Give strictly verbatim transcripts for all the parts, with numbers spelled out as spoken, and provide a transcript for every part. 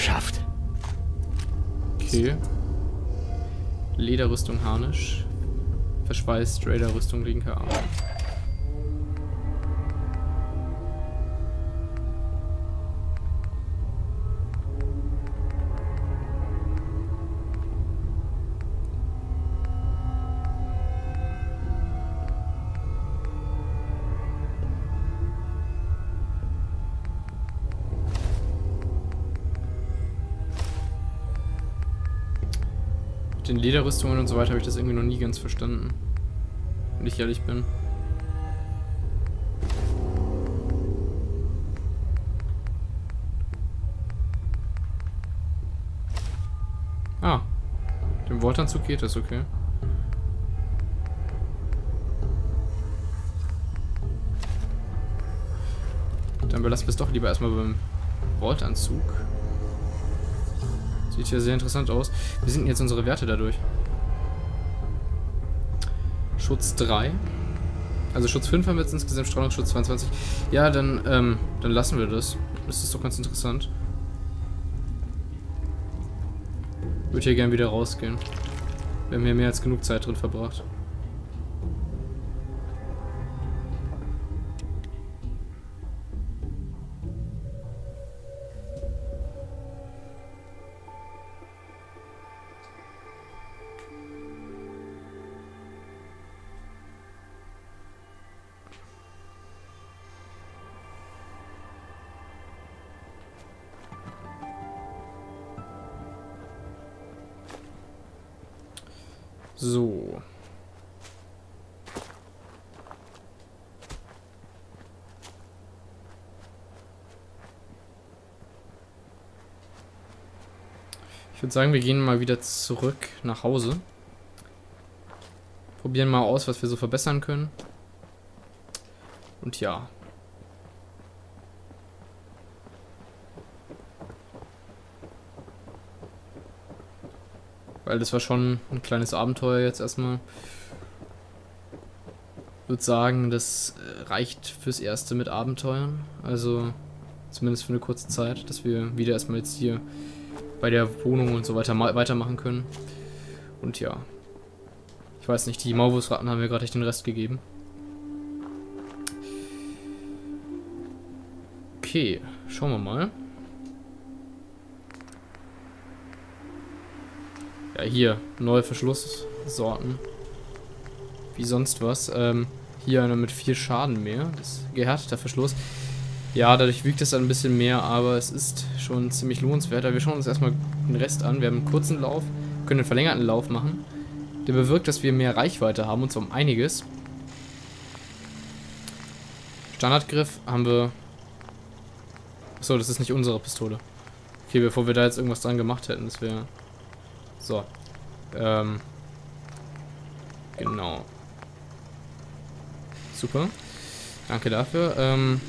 geschafft. Okay. Lederrüstung, Harnisch. Verschweißt, Raider-Rüstung, linker Arm. Den Lederrüstungen und so weiter habe ich das irgendwie noch nie ganz verstanden. Wenn ich ehrlich bin. Ah. Dem Vaultanzug geht das, okay. Dann belassen wir es doch lieber erstmal beim Vaultanzug. Sieht ja sehr interessant aus. Wie sind jetzt unsere Werte dadurch? Schutz drei. Also Schutz fünf haben wir jetzt insgesamt, Strahlungsschutz zweiundzwanzig. Ja, dann, ähm, dann lassen wir das. Das ist doch ganz interessant. Ich würde hier gerne wieder rausgehen. Wir haben hier mehr als genug Zeit drin verbracht. So. Ich würde sagen, wir gehen mal wieder zurück nach Hause. Probieren mal aus, was wir so verbessern können. Und ja. Weil das war schon ein kleines Abenteuer jetzt erstmal. Ich würde sagen, das reicht fürs Erste mit Abenteuern. Also zumindest für eine kurze Zeit, dass wir wieder erstmal jetzt hier bei der Wohnung und so weiter weitermachen können. Und ja, ich weiß nicht, die Maulwurfsraten haben mir gerade nicht den Rest gegeben. Okay, schauen wir mal. Ja, hier, neue Verschlusssorten. Wie sonst was. Ähm, hier einer mit vier Schaden mehr. Das ist gehärteter Verschluss. Ja, dadurch wiegt es ein bisschen mehr, aber es ist schon ziemlich lohnenswert. Aber wir schauen uns erstmal den Rest an. Wir haben einen kurzen Lauf, können einen verlängerten Lauf machen. Der bewirkt, dass wir mehr Reichweite haben, und zwar um einiges. Standardgriff haben wir... Achso, das ist nicht unsere Pistole. Okay, bevor wir da jetzt irgendwas dran gemacht hätten, das wäre... So, ähm, genau. Super, danke dafür. Ähm,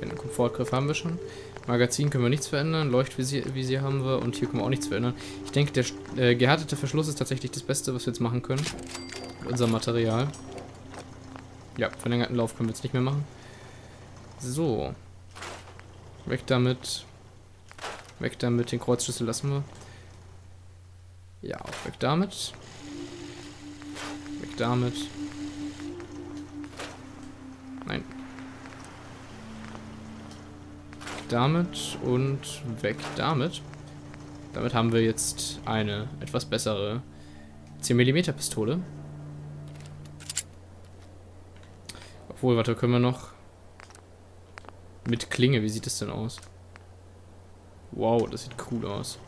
den Komfortgriff haben wir schon. Magazin können wir nichts verändern, Leuchtvisier Visier haben wir und hier können wir auch nichts verändern. Ich denke, der äh, gehärtete Verschluss ist tatsächlich das Beste, was wir jetzt machen können. Mit unserem Material. Ja, verlängerten Lauf können wir jetzt nicht mehr machen. So, weg damit. Weg damit, den Kreuzschlüssel lassen wir. Ja, auch weg damit. Weg damit. Nein. Weg damit und weg damit. Damit haben wir jetzt eine etwas bessere zehn Millimeter Pistole. Obwohl, warte, können wir noch mit Klinge, wie sieht das denn aus? Wow, das sieht cool aus.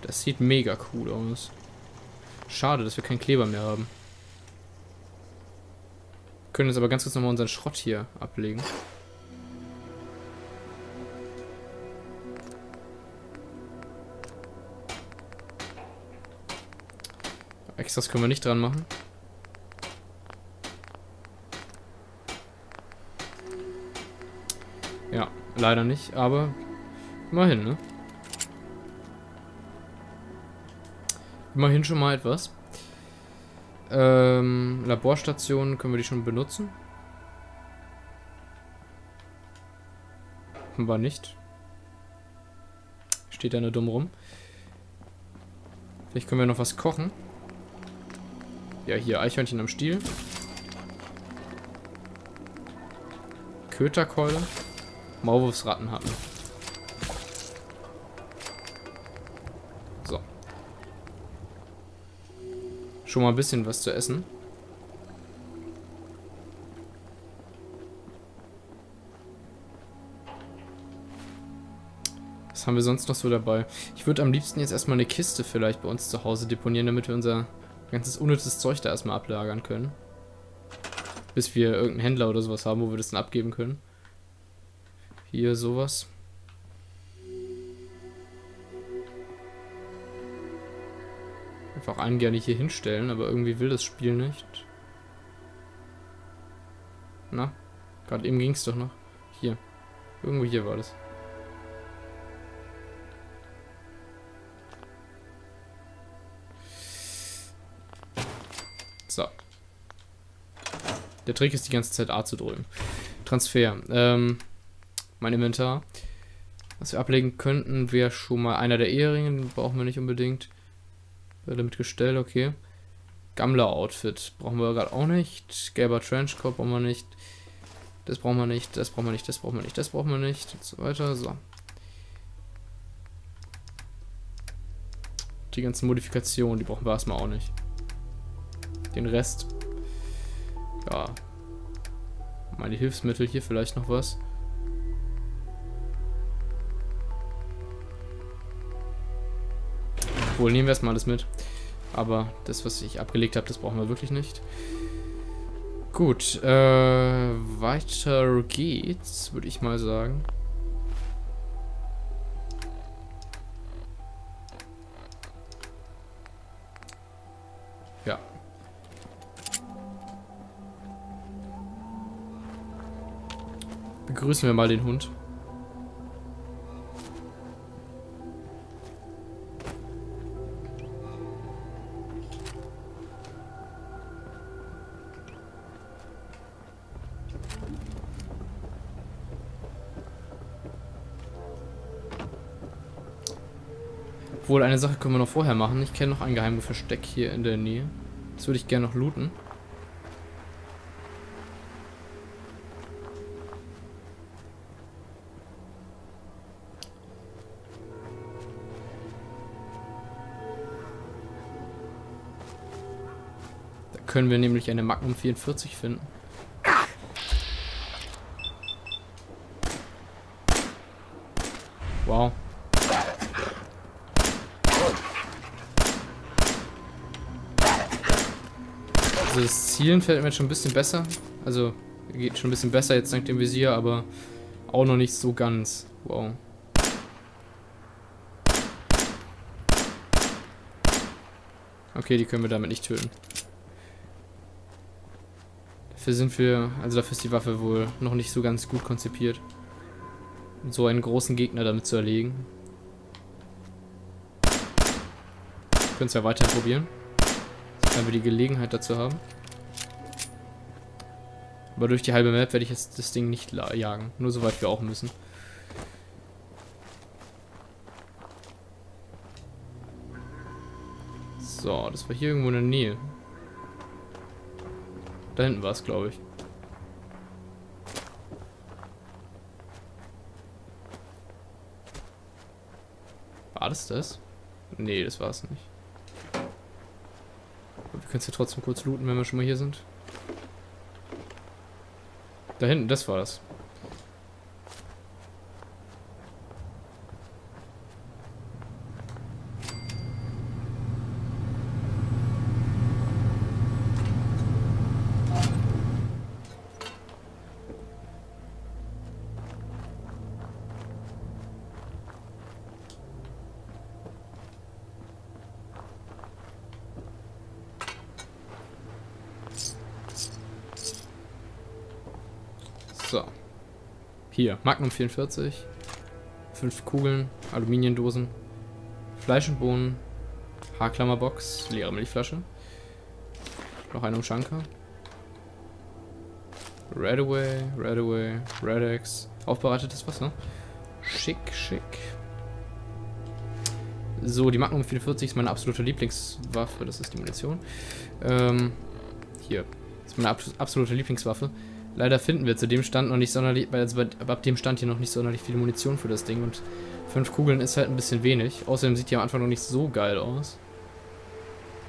Das sieht mega cool aus. Schade, dass wir keinen Kleber mehr haben. Wir können jetzt aber ganz kurz nochmal unseren Schrott hier ablegen. Extras können wir nicht dran machen. Ja, leider nicht, aber... Immerhin, ne? Immerhin schon mal etwas. Ähm, Laborstationen, können wir die schon benutzen? Offenbar nicht. Steht da nur dumm rum. Vielleicht können wir noch was kochen. Ja, hier Eichhörnchen am Stiel. Köterkeule. Maurusraten hatten. So. Schon mal ein bisschen was zu essen. Was haben wir sonst noch so dabei? Ich würde am liebsten jetzt erstmal eine Kiste vielleicht bei uns zu Hause deponieren, damit wir unser ganzes unnützes Zeug da erstmal ablagern können. Bis wir irgendeinen Händler oder sowas haben, wo wir das dann abgeben können. Hier sowas. Einfach einen gerne hier hinstellen, aber irgendwie will das Spiel nicht. Na, gerade eben ging es doch noch. Hier. Irgendwo hier war das. So. Der Trick ist, die ganze Zeit A zu drücken. Transfer. Ähm... Mein Inventar. Was wir ablegen könnten, wäre schon mal einer der Eheringe. Den brauchen wir nicht unbedingt. Wird damit gestellt, okay. Gammler Outfit brauchen wir gerade auch nicht. Gelber Trenchcoat brauchen wir nicht. Das brauchen wir nicht, das brauchen wir nicht, das brauchen wir nicht, das brauchen wir nicht. Und so weiter, so. Die ganzen Modifikationen, die brauchen wir erstmal auch nicht. Den Rest. Ja. Meine Hilfsmittel, hier vielleicht noch was. Wohl, nehmen wir erstmal alles mit. Aber das, was ich abgelegt habe, das brauchen wir wirklich nicht. Gut, äh, weiter geht's, würde ich mal sagen. Ja. Begrüßen wir mal den Hund. Obwohl, eine Sache können wir noch vorher machen. Ich kenne noch ein geheimes Versteck hier in der Nähe. Das würde ich gerne noch looten. Da können wir nämlich eine Magnum vierundvierzig finden. Wow. Also das Zielen fällt mir jetzt schon ein bisschen besser. Also geht schon ein bisschen besser jetzt dank dem Visier, aber auch noch nicht so ganz. Wow. Okay, die können wir damit nicht töten. Dafür sind wir, also dafür ist die Waffe wohl noch nicht so ganz gut konzipiert, um so einen großen Gegner damit zu erlegen. Wir können es ja weiter probieren, wenn wir die Gelegenheit dazu haben. Aber durch die halbe Map werde ich jetzt das Ding nicht jagen. Nur soweit wir auch müssen. So, das war hier irgendwo in der Nähe. Da hinten war es, glaube ich. War das das? Nee, das war es nicht. Wir können es ja trotzdem kurz looten, wenn wir schon mal hier sind. Da hinten, das war das. So. Hier, Magnum vierundvierzig. Fünf Kugeln, Aluminiumdosen, Fleisch und Bohnen, Haarklammerbox, leere Milchflasche. Noch eine Ushanka. Radaway, Radaway, Radex. Aufbereitetes Wasser. Schick, schick. So, die Magnum vierundvierzig ist meine absolute Lieblingswaffe. Das ist die Munition. Ähm, hier. Das ist meine absolute Lieblingswaffe. Leider finden wir zu dem Stand noch nicht sonderlich, also ab dem Stand hier noch nicht sonderlich viel Munition für das Ding. Und fünf Kugeln ist halt ein bisschen wenig. Außerdem sieht die am Anfang noch nicht so geil aus.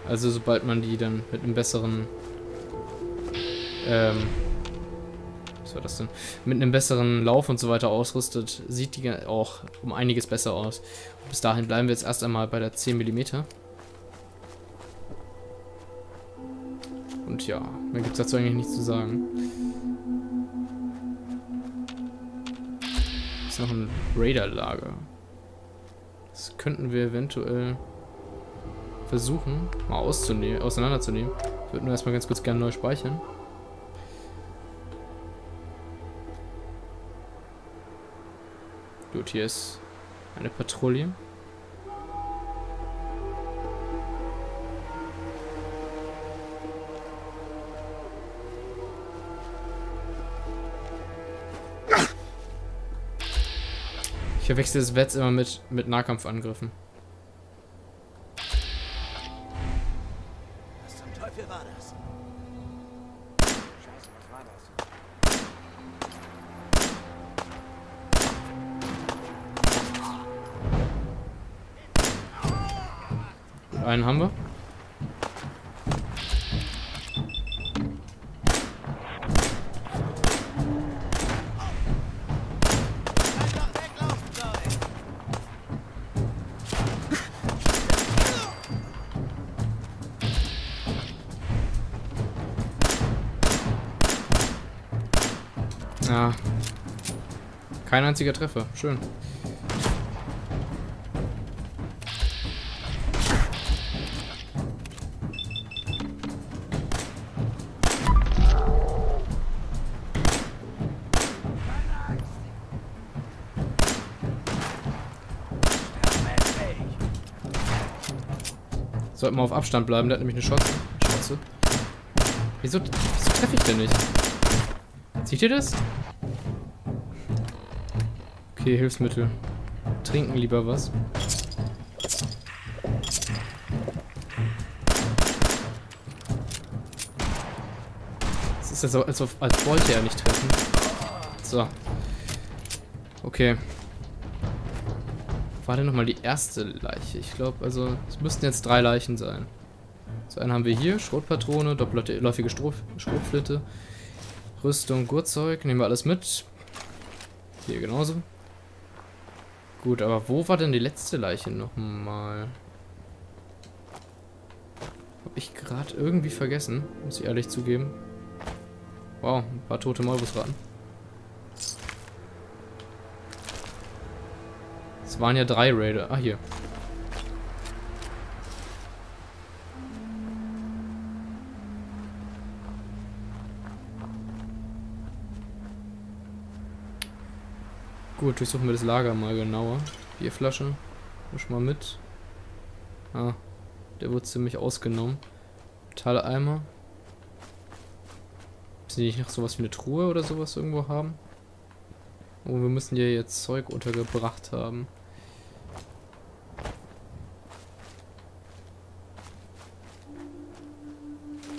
Also sobald man die dann mit einem besseren... Ähm... Was war das denn? Mit einem besseren Lauf und so weiter ausrüstet, sieht die auch um einiges besser aus. Und bis dahin bleiben wir jetzt erst einmal bei der zehn Millimeter. Und ja, mehr gibt es dazu eigentlich nichts zu sagen. Ist noch ein Raider-Lager. Das könnten wir eventuell versuchen, mal auszunehmen, auseinanderzunehmen. Ich würde nur erstmal ganz kurz gerne neu speichern. Gut, hier ist eine Patrouille. Ich verwechsel das Wetz immer mit, mit Nahkampfangriffen. Was zum Teufel war das? Scheiße, was war das? Einen haben wir. Ja. Kein einziger Treffer. Schön. Sollten wir auf Abstand bleiben, der hat nämlich eine Schotze. Schotze. Wieso, wieso treffe ich denn nicht? Seht ihr das? Okay, Hilfsmittel. Trinken lieber was. Es ist ja so, als, als wollte er nicht treffen. So. Okay. War denn nochmal die erste Leiche? Ich glaube, also es müssten jetzt drei Leichen sein. So, einen haben wir hier, Schrotpatrone, doppelläufige Schrotflinte, Rüstung, Gurtzeug, nehmen wir alles mit. Hier genauso. Gut, aber wo war denn die letzte Leiche nochmal? Hab ich gerade irgendwie vergessen, muss ich ehrlich zugeben. Wow, ein paar tote Maulwurfsraten. Es waren ja drei Raider. Ah, hier. Gut, durchsuchen wir das Lager mal genauer. Bierflasche. Misch mal mit. Ah, der wurde ziemlich ausgenommen. Metalleimer. Müssen die nicht noch sowas wie eine Truhe oder sowas irgendwo haben? Oh, wir müssen ja jetzt Zeug untergebracht haben.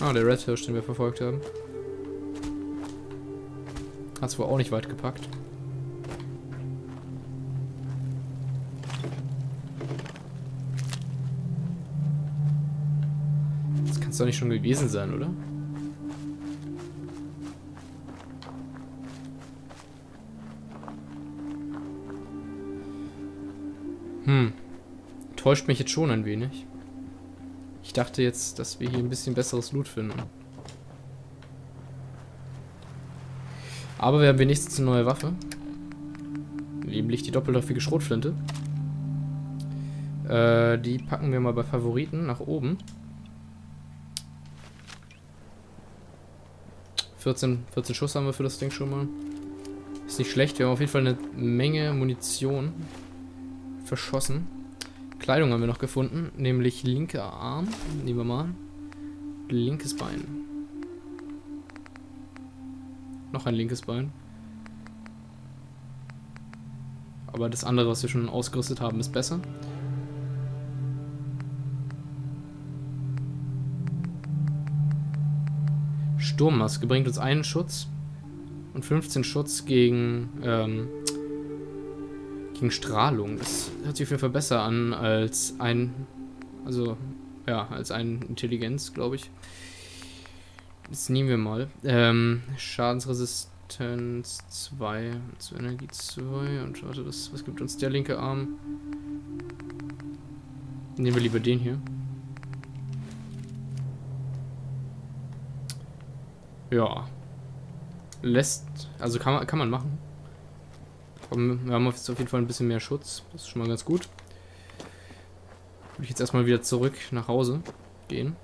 Ah, der Red Hirsch, den wir verfolgt haben. Hat's wohl auch nicht weit gepackt. Das kann's doch nicht schon gewesen sein, oder? Hm. Täuscht mich jetzt schon ein wenig. Ich dachte jetzt, dass wir hier ein bisschen besseres Loot finden. Aber wir haben wenigstens eine neue Waffe. Nämlich die doppelläufige Schrotflinte. Äh, die packen wir mal bei Favoriten nach oben. vierzehn, vierzehn Schuss haben wir für das Ding schon mal. Ist nicht schlecht, wir haben auf jeden Fall eine Menge Munition verschossen. Kleidung haben wir noch gefunden, nämlich linker Arm, nehmen wir mal, linkes Bein. Noch ein linkes Bein. Aber das andere, was wir schon ausgerüstet haben, ist besser. Sturmmaske bringt uns einen Schutz und fünfzehn Schutz gegen, ähm, gegen Strahlung. Das hört sich auf jeden Fall besser an als ein, also, ja, als ein Intelligenz, glaube ich. Das nehmen wir mal. Ähm, Schadensresistenz zwei, zu Energie zwei und warte, das, was gibt uns der linke Arm? Nehmen wir lieber den hier. Ja. Lässt, also kann man, kann man machen. Wir haben jetzt auf jeden Fall ein bisschen mehr Schutz. Das ist schon mal ganz gut. Würde ich jetzt erstmal wieder zurück nach Hause gehen.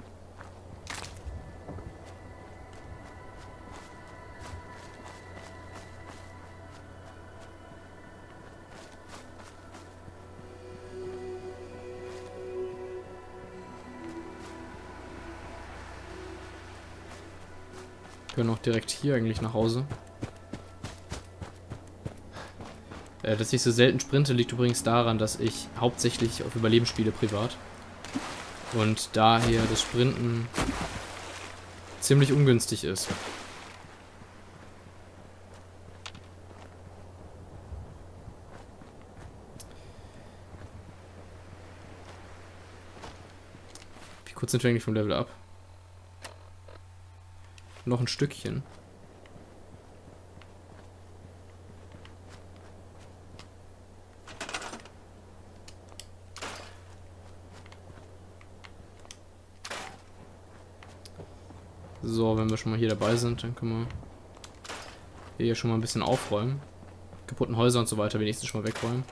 Wir können auch direkt hier eigentlich nach Hause. Äh, dass ich so selten sprinte, liegt übrigens daran, dass ich hauptsächlich auf Überleben spiele privat. Und daher das Sprinten ziemlich ungünstig ist. Wie kurz sind wir eigentlich vom Level ab? Noch ein Stückchen. So, wenn wir schon mal hier dabei sind, dann können wir hier schon mal ein bisschen aufräumen. Kaputten Häuser und so weiter wenigstens schon mal wegräumen.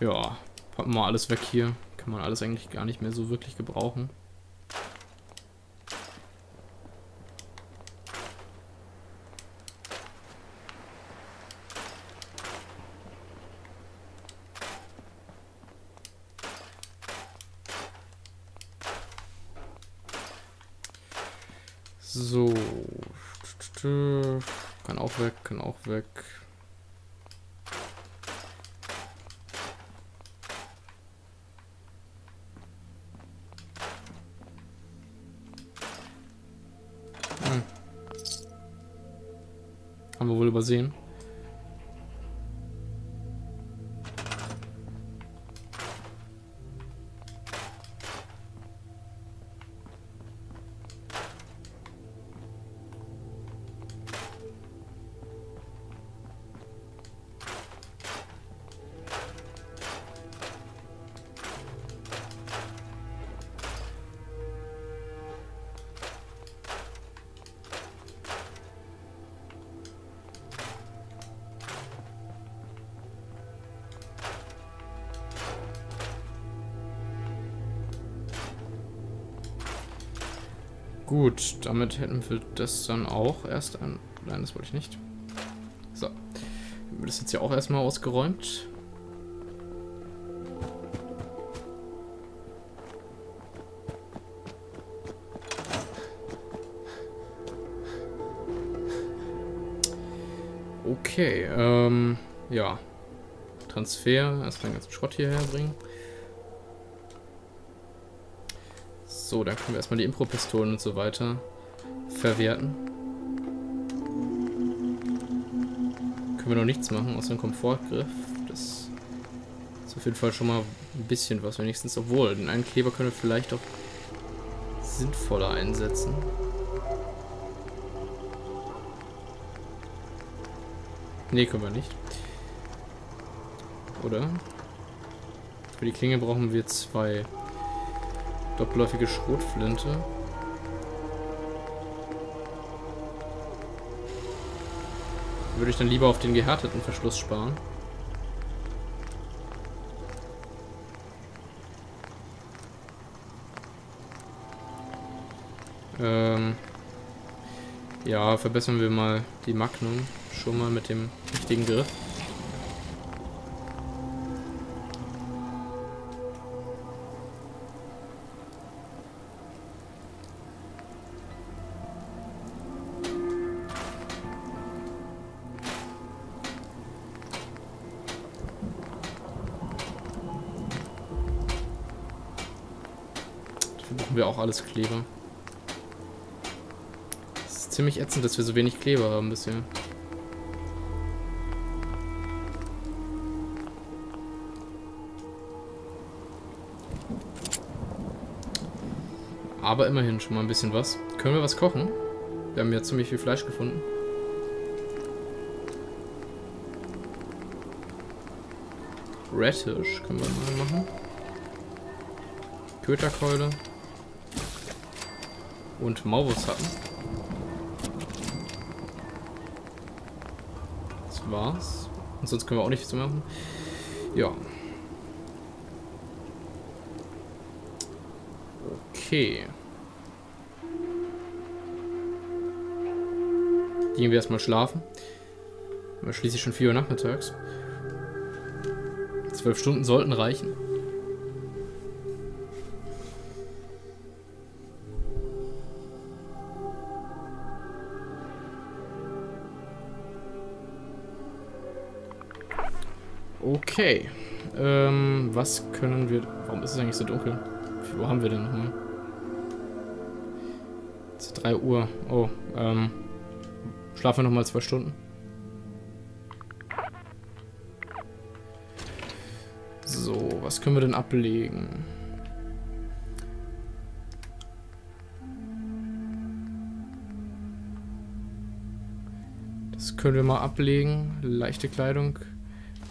Ja, packen wir mal alles weg hier. Kann man alles eigentlich gar nicht mehr so wirklich gebrauchen. So. Kann auch weg, kann auch weg. Sehen. Gut, damit hätten wir das dann auch erst an... Nein, das wollte ich nicht. So. Haben wir das jetzt hier auch erstmal ausgeräumt. Okay, ähm, ja. Transfer, erstmal den ganzen Schrott hierher bringen. So, dann können wir erstmal die Impro-Pistolen und so weiter verwerten. Können wir noch nichts machen, außer einen Komfortgriff. Das ist auf jeden Fall schon mal ein bisschen was, wenigstens. Obwohl, den einen Kleber können wir vielleicht auch sinnvoller einsetzen. Ne, können wir nicht. Oder? Für die Klinge brauchen wir zwei... Doppelläufige Schrotflinte. Würde ich dann lieber auf den gehärteten Verschluss sparen. Ähm, Ja, verbessern wir mal die Magnum schon mal mit dem richtigen Griff. Dafür brauchen wir auch alles Kleber. Ziemlich ätzend, dass wir so wenig Kleber haben bisher. Aber immerhin schon mal ein bisschen was. Können wir was kochen? Wir haben ja ziemlich viel Fleisch gefunden. Rettisch können wir mal machen. Köterkeule. Und Maurusraten. War's. Und sonst können wir auch nichts mehr machen. Ja. Okay. Gehen wir erstmal schlafen. Wir schließlich schon vier Uhr nachmittags. Zwölf Stunden sollten reichen. Okay, ähm, was können wir... Warum ist es eigentlich so dunkel? Wie Uhr haben wir denn nochmal? Es ist drei Uhr. Oh, ähm, schlafen wir nochmal zwei Stunden. So, was können wir denn ablegen? Das können wir mal ablegen. Leichte Kleidung.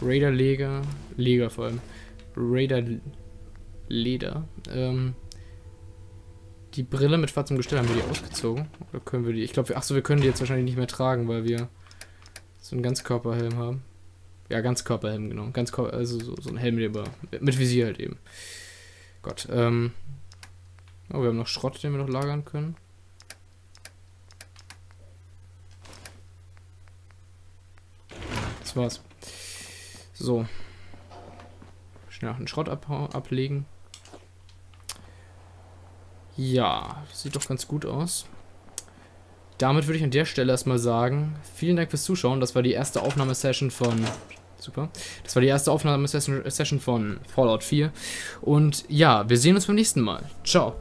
Raider-Lager, Lager vor allem, Raider-Leder, ähm, die Brille mit schwarzem Gestell, haben wir die ausgezogen? Oder können wir die, ich glaube, achso, wir können die jetzt wahrscheinlich nicht mehr tragen, weil wir so einen Ganzkörperhelm haben. Ja, Ganzkörperhelm, genau, Ganzkörper, also so, so ein Helm über, mit Visier halt eben. Gott, ähm, oh, wir haben noch Schrott, den wir noch lagern können. Das war's. So, schnell noch einen Schrott ab ablegen. Ja, das sieht doch ganz gut aus. Damit würde ich an der Stelle erstmal sagen, vielen Dank fürs Zuschauen. Das war die erste Aufnahmesession von... Super. Das war die erste Aufnahmesession von Fallout vier. Und ja, wir sehen uns beim nächsten Mal. Ciao.